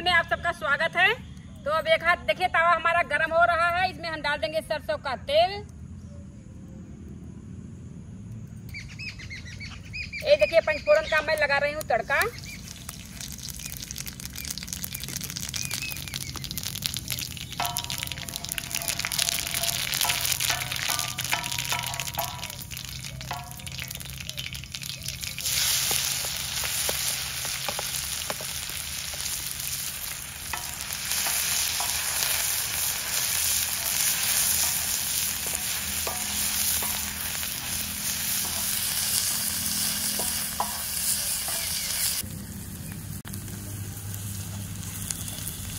Channel में आप सबका स्वागत है। तो अब एक हाथ देखिए, तवा हमारा गर्म हो रहा है, इसमें हम डाल देंगे सरसों का तेल। ये देखिए पंचफोरन का मैं लगा रही हूँ तड़का।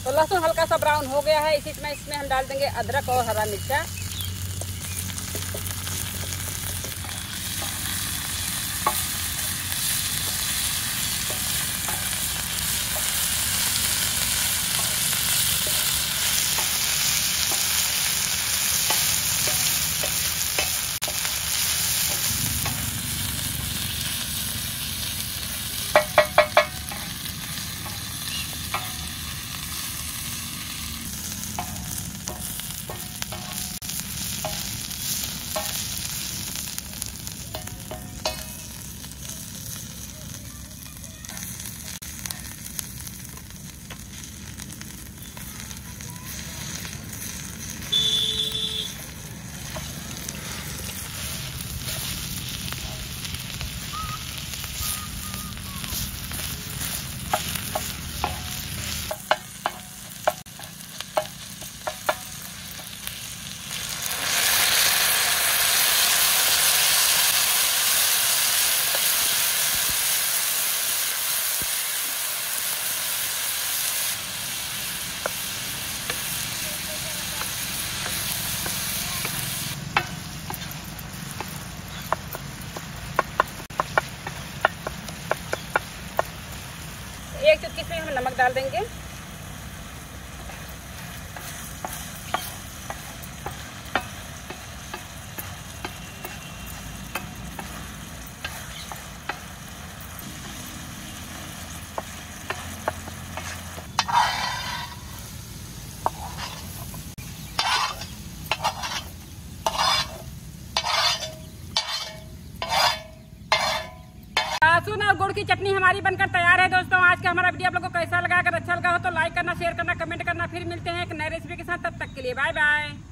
तो लहसुन हल्का सा ब्राउन हो गया है, इसमें हम डाल देंगे अदरक और हरा मिर्चा। एक चुटकी से हम नमक डाल देंगे। लहसुन और गुड़ की चटनी हमारी बनकर तैयार है। दोस्तों, आज का हमारा वीडियो आप लोगों को कैसा लगा? अगर अच्छा लगा हो तो लाइक करना, शेयर करना, कमेंट करना। फिर मिलते हैं एक नई रेसिपी के साथ, तब तक के लिए बाय बाय।